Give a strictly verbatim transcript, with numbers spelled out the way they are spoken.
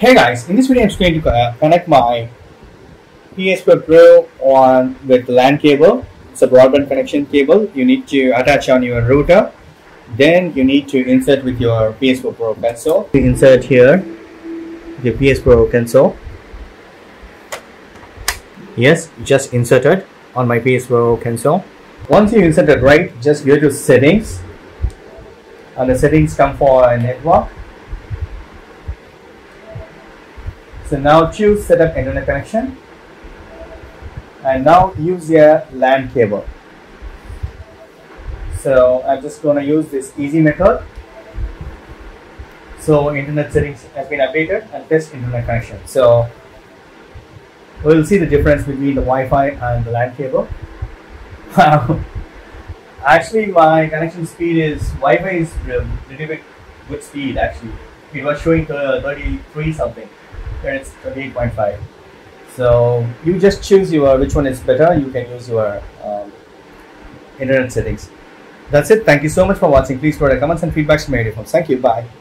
Hey guys, in this video I'm just going to connect my P S four Pro on with LAN cable. It's a broadband connection cable. You need to attach on your router. Then you need to insert with your P S four Pro console. You insert here with your P S four Pro console. Yes, just insert it on my P S four Pro console. Once you insert it right, just go to settings. And the settings come for a network. So now choose setup internet connection and now use your LAN cable. So I'm just going to use this easy method. So internet settings has been updated and test internet connection. So we'll see the difference between the Wi-Fi and the LAN cable. Wow. Actually my connection speed is, Wi-Fi is a little bit good speed actually. It was showing thirty-three something. Then it's twenty-eight point five. So you just choose your which one is better. You can use your um, internet settings. That's it. Thank you so much for watching. Please provide comments and feedbacks to my video. Thank you. Bye.